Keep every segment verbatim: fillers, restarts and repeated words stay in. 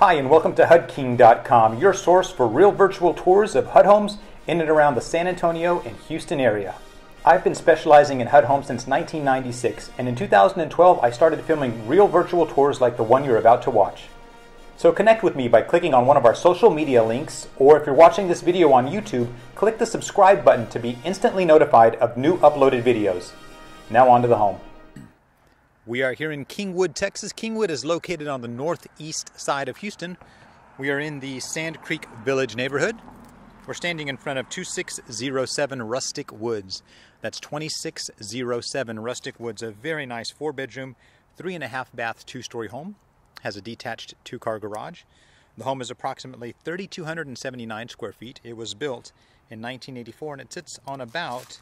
Hi, and welcome to hudking dot com, your source for real virtual tours of H U D homes in and around the San Antonio and Houston area. I've been specializing in H U D homes since nineteen ninety-six, and in two thousand twelve I started filming real virtual tours like the one you're about to watch. So connect with me by clicking on one of our social media links, or if you're watching this video on YouTube, click the subscribe button to be instantly notified of new uploaded videos. Now on to the home. We are here in Kingwood, Texas. Kingwood is located on the northeast side of Houston. We are in the Sand Creek Village neighborhood. We're standing in front of twenty-six oh seven Rustic Woods. That's twenty-six oh seven Rustic Woods, a very nice four bedroom, three and a half bath, two story home. Has a detached two car garage. The home is approximately three thousand two hundred seventy-nine square feet. It was built in nineteen eighty-four and it sits on about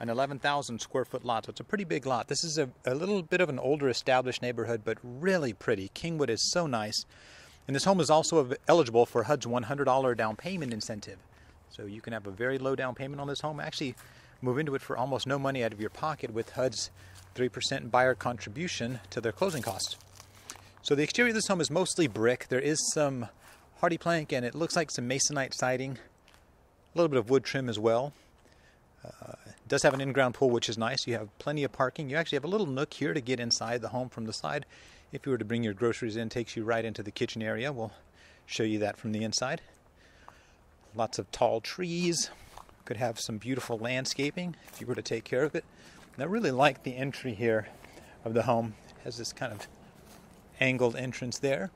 an eleven thousand square foot lot. So it's a pretty big lot. This is a, a little bit of an older established neighborhood, but really pretty. Kingwood is so nice. And this home is also eligible for H U D's one hundred dollar down payment incentive. So you can have a very low down payment on this home. Actually move into it for almost no money out of your pocket with H U D's three percent buyer contribution to their closing costs. So the exterior of this home is mostly brick. There is some hardy plank and it looks like some masonite siding. A little bit of wood trim as well. Uh, it does have an in-ground pool, which is nice. You have plenty of parking. You actually have a little nook here to get inside the home from the side. If you were to bring your groceries in, it takes you right into the kitchen area. We'll show you that from the inside. Lots of tall trees. Could have some beautiful landscaping if you were to take care of it. And I really like the entry here of the home. It has this kind of angled entrance there.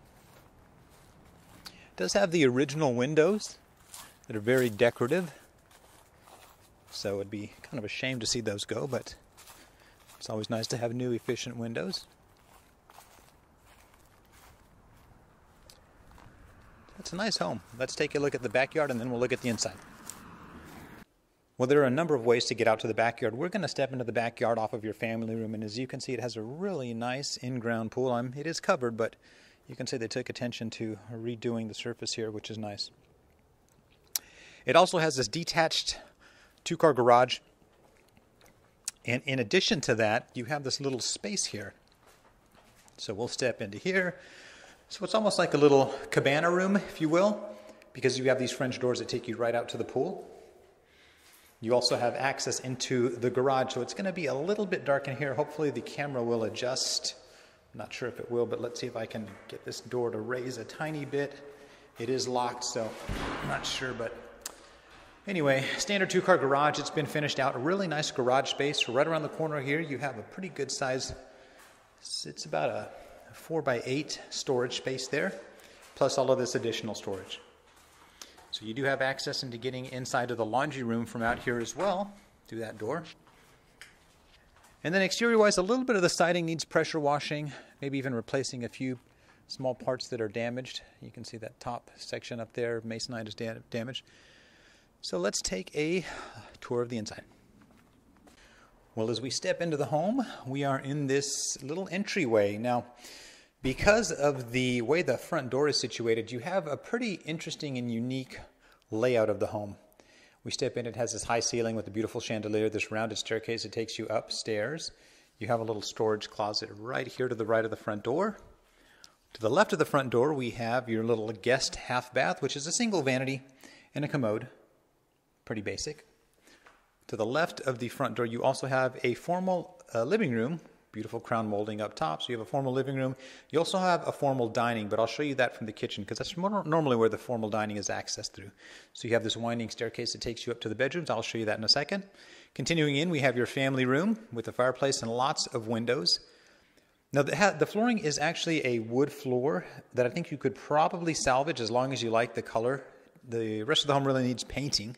It does have the original windows that are very decorative. So it'd be kind of a shame to see those go, but it's always nice to have new, efficient windows. That's a nice home. Let's take a look at the backyard and then we'll look at the inside. Well, there are a number of ways to get out to the backyard. We're going to step into the backyard off of your family room, and as you can see, it has a really nice in-ground pool. I'm, it is covered, but you can see they took attention to redoing the surface here, which is nice. It also has this detached two-car garage, and in addition to that you have this little space here. So we'll step into here. So it's almost like a little cabana room, if you will, because you have these French doors that take you right out to the pool. You also have access into the garage, so it's going to be a little bit dark in here. Hopefully the camera will adjust. I'm not sure if it will, but let's see if I can get this door to raise a tiny bit. It is locked, so I'm not sure, but anyway, standard two-car garage. It's been finished out. A really nice garage space. Right around the corner here, you have a pretty good size. It's about a four by eight storage space there, plus all of this additional storage. So you do have access into getting inside of the laundry room from out here as well, through that door. And then exterior-wise, a little bit of the siding needs pressure washing, maybe even replacing a few small parts that are damaged. You can see that top section up there, masonite is da- damaged. So let's take a tour of the inside. Well, as we step into the home, we are in this little entryway. Now, because of the way the front door is situated, you have a pretty interesting and unique layout of the home. We step in, it has this high ceiling with a beautiful chandelier, this rounded staircase that takes you upstairs. You have a little storage closet right here to the right of the front door. To the left of the front door, we have your little guest half bath, which is a single vanity and a commode. Pretty basic. To the left of the front door, you also have a formal uh, living room, beautiful crown molding up top. So you have a formal living room. You also have a formal dining, but I'll show you that from the kitchen because that's more, normally where the formal dining is accessed through. So you have this winding staircase that takes you up to the bedrooms. I'll show you that in a second. Continuing in, we have your family room with a fireplace and lots of windows. Now the, the flooring is actually a wood floor that I think you could probably salvage as long as you like the color. The rest of the home really needs painting.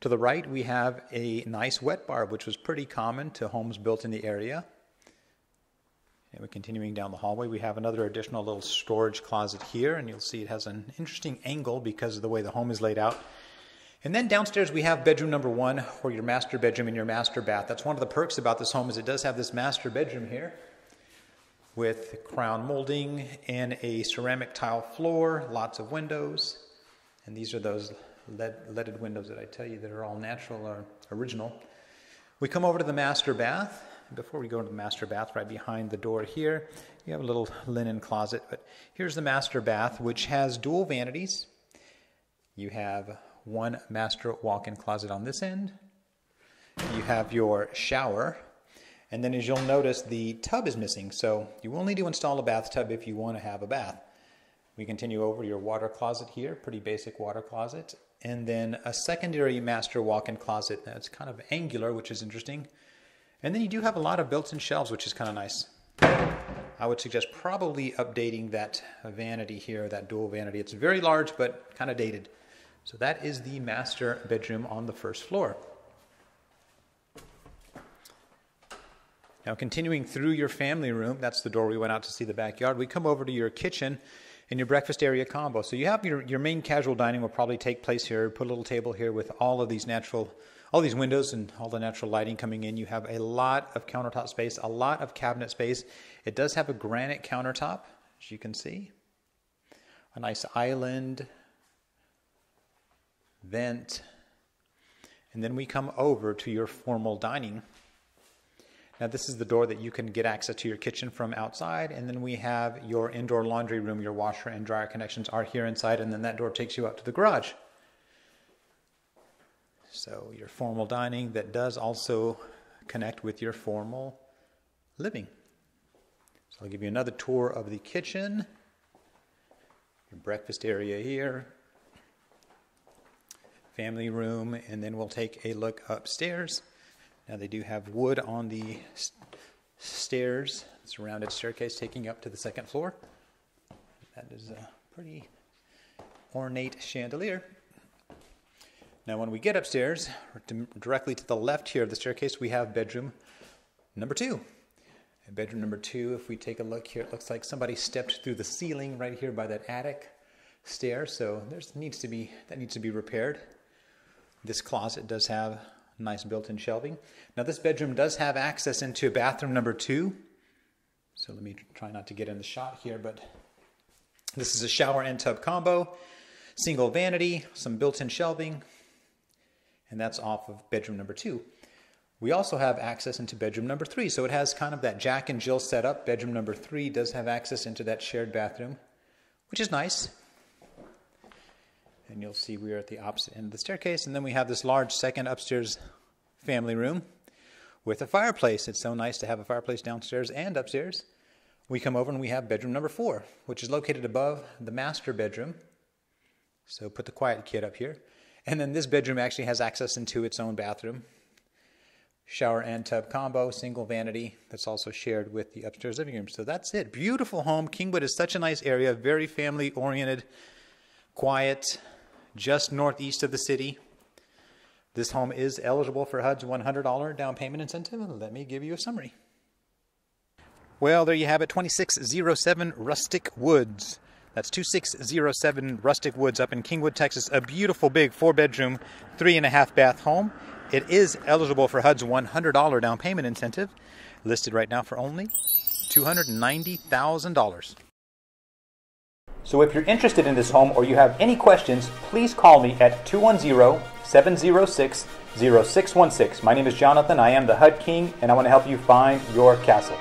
To the right, we have a nice wet bar, which was pretty common to homes built in the area. And we're continuing down the hallway. We have another additional little storage closet here, and you'll see it has an interesting angle because of the way the home is laid out. And then downstairs, we have bedroom number one, or your master bedroom and your master bath. That's one of the perks about this home is it does have this master bedroom here with crown molding and a ceramic tile floor, lots of windows, and these are those Lead, leaded windows that I tell you that are all natural or original. We come over to the master bath. before we go into the master bath, right behind the door here, you have a little linen closet. But here's the master bath, which has dual vanities. You have one master walk-in closet on this end. You have your shower. And then as you'll notice, the tub is missing. So you will need to install a bathtub if you want to have a bath. We continue over your water closet here, pretty basic water closet. And then a secondary master walk-in closet that's kind of angular, which is interesting. And then you do have a lot of built-in shelves, which is kind of nice. I would suggest probably updating that vanity here, that dual vanity. It's very large, but kind of dated. So that is the master bedroom on the first floor. Now continuing through your family room, that's the door we went out to see the backyard. We come over to your kitchen and your breakfast area combo. So you have your, your main casual dining will probably take place here. Put a little table here with all of these natural, all these windows and all the natural lighting coming in. You have a lot of countertop space, a lot of cabinet space. It does have a granite countertop, as you can see. A nice island, vent. And then we come over to your formal dining. Now this is the door that you can get access to your kitchen from outside, and then we have your indoor laundry room. Your washer and dryer connections are here inside, and then that door takes you out to the garage. So your formal dining that does also connect with your formal living. So I'll give you another tour of the kitchen, your breakfast area here, family room, and then we'll take a look upstairs. Now they do have wood on the stairs, it's a rounded staircase taking up to the second floor. That is a pretty ornate chandelier. Now when we get upstairs, directly to the left here of the staircase, we have bedroom number two. And bedroom number two, if we take a look here, it looks like somebody stepped through the ceiling right here by that attic stair. So there's needs to be that needs to be repaired. This closet does have nice built-in shelving. Now this bedroom does have access into bathroom number two. So let me try not to get in the shot here, but this is a shower and tub combo, single vanity, some built-in shelving, and that's off of bedroom number two. We also have access into bedroom number three. So it has kind of that Jack and Jill setup. Bedroom number three does have access into that shared bathroom, which is nice. And you'll see we are at the opposite end of the staircase. And then we have this large second upstairs family room with a fireplace. It's so nice to have a fireplace downstairs and upstairs. We come over and we have bedroom number four, which is located above the master bedroom. So put the quiet kid up here. And then this bedroom actually has access into its own bathroom. Shower and tub combo, single vanity. That's also shared with the upstairs living room. So that's it. Beautiful home. Kingwood is such a nice area, very family-oriented, quiet, just northeast of the city. This home is eligible for H U D's one hundred dollar down payment incentive. Let me give you a summary. Well, there you have it, twenty-six oh seven Rustic Woods. That's two six oh seven Rustic Woods up in Kingwood, Texas. A beautiful big four-bedroom, three-and-a-half-bath home. It is eligible for H U D's one hundred dollar down payment incentive, listed right now for only two hundred ninety thousand dollars. So if you're interested in this home or you have any questions, please call me at two one zero, seven zero six, zero six one six. My name is Jonathan. I am the H U D King, and I want to help you find your castle.